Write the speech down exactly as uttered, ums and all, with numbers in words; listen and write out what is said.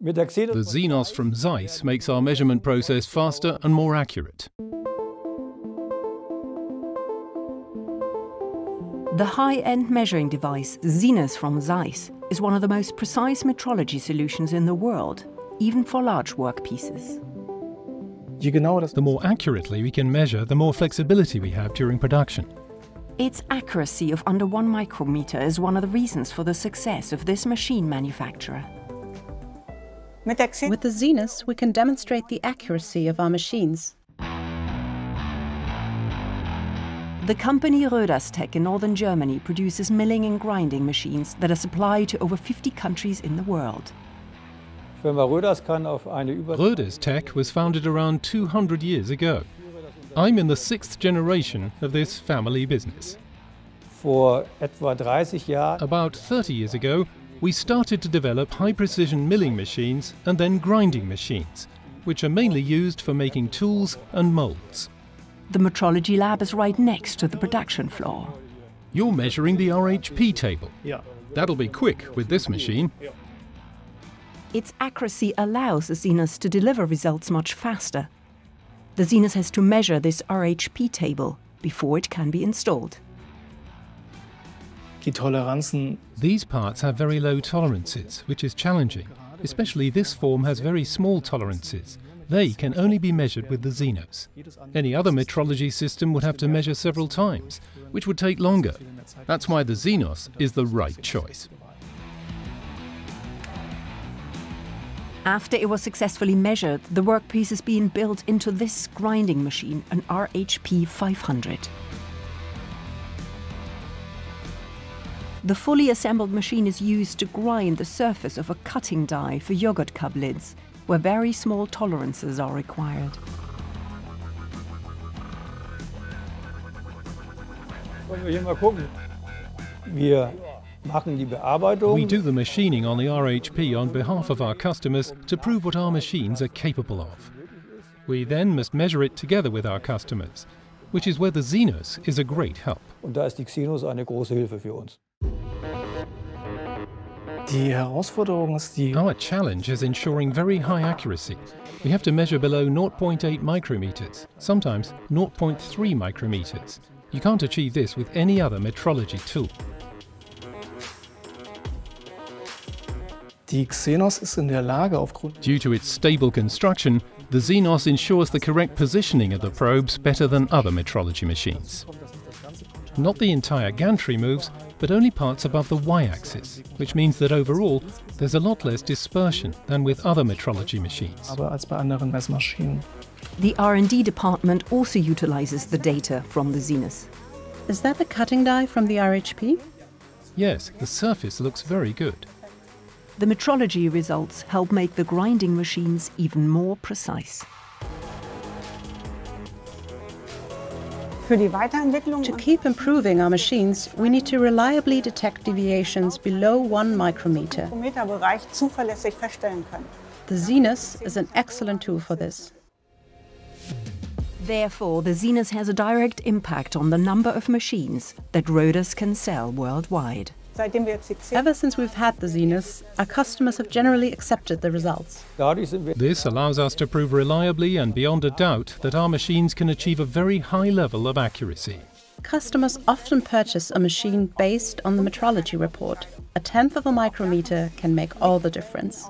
The Xenos from Zeiss makes our measurement process faster and more accurate. The high-end measuring device Xenos from Zeiss is one of the most precise metrology solutions in the world, even for large workpieces. The more accurately we can measure, the more flexibility we have during production. Its accuracy of under one micrometer is one of the reasons for the success of this machine manufacturer. With the Xenos, we can demonstrate the accuracy of our machines. The company Röders Tech in northern Germany produces milling and grinding machines that are supplied to over fifty countries in the world. Röders Tech was founded around two hundred years ago. I'm in the sixth generation of this family business. About thirty years ago, we started to develop high-precision milling machines and then grinding machines, which are mainly used for making tools and molds. The metrology lab is right next to the production floor. You're measuring the R H P table. Yeah. That'll be quick with this machine. Yeah. Its accuracy allows the Xenos to deliver results much faster. The Xenos has to measure this R H P table before it can be installed. These parts have very low tolerances, which is challenging. Especially this form has very small tolerances. They can only be measured with the Xenos. Any other metrology system would have to measure several times, which would take longer. That's why the Xenos is the right choice. After it was successfully measured, the workpiece is being built into this grinding machine, an R H P five hundred. The fully assembled machine is used to grind the surface of a cutting die for yogurt cup lids, where very small tolerances are required. We do the machining on the R H P on behalf of our customers to prove what our machines are capable of. We then must measure it together with our customers, which is where the Xenos is a great help. Our challenge is ensuring very high accuracy. We have to measure below zero point eight micrometers, sometimes zero point three micrometers. You can't achieve this with any other metrology tool. Due to its stable construction, the Xenos ensures the correct positioning of the probes better than other metrology machines. Not the entire gantry moves, but only parts above the y-axis, which means that overall there's a lot less dispersion than with other metrology machines. The R and D department also utilizes the data from the Xenos. Is that the cutting die from the R H P? Yes, the surface looks very good. The metrology results help make the grinding machines even more precise. To keep improving our machines, we need to reliably detect deviations below one micrometer. The Xenos is an excellent tool for this. Therefore, the Xenos has a direct impact on the number of machines that Röders can sell worldwide. Ever since we've had the Xenos, our customers have generally accepted the results. This allows us to prove reliably and beyond a doubt that our machines can achieve a very high level of accuracy. Customers often purchase a machine based on the metrology report. A tenth of a micrometer can make all the difference.